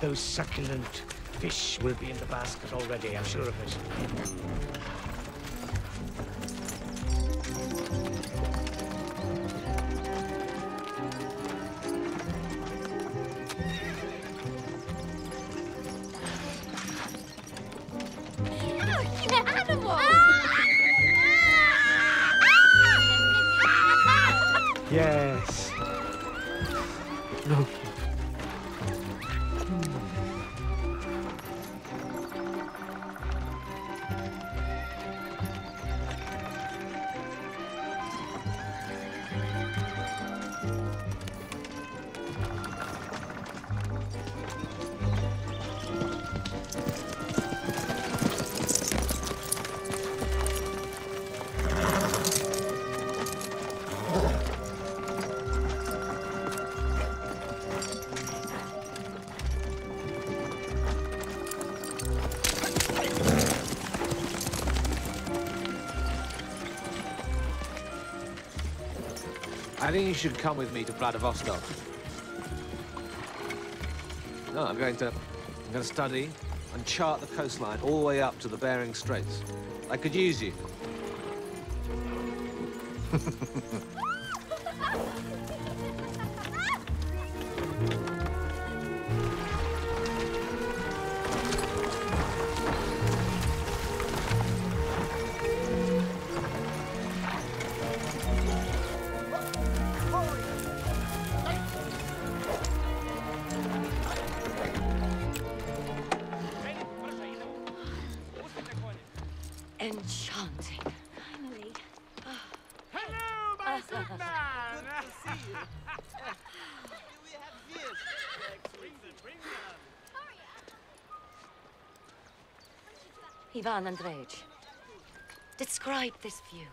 Those succulent fish will be in the basket already, I'm sure of it. Look, the animal! Yes. Look. I think you should come with me to Vladivostok. No, I'm going to study and chart the coastline all the way up to the Bering Straits. I could use you. Enchanting. Finally. Hello, my good man! Good to see you. Do we have beers? Ivan Andrej, describe this view.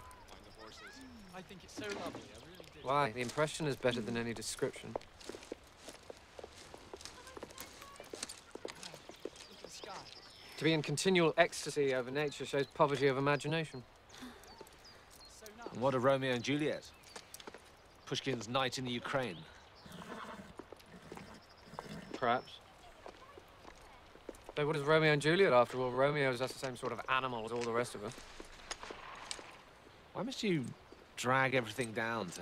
I think it's so lovely, I really do. Why? The impression is better than any description. To be in continual ecstasy over nature shows poverty of imagination. And what of Romeo and Juliet? Pushkin's Night in the Ukraine. Perhaps. So what is Romeo and Juliet after all? Romeo is just the same sort of animal as all the rest of us. Why must you drag everything down to...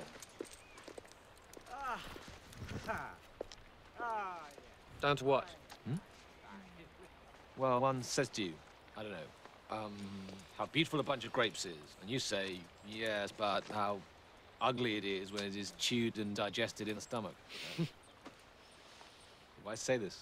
Down to what? Well, one says to you, I don't know, how beautiful a bunch of grapes is. And you say, yes, but how ugly it is when it is chewed and digested in the stomach. Why say this?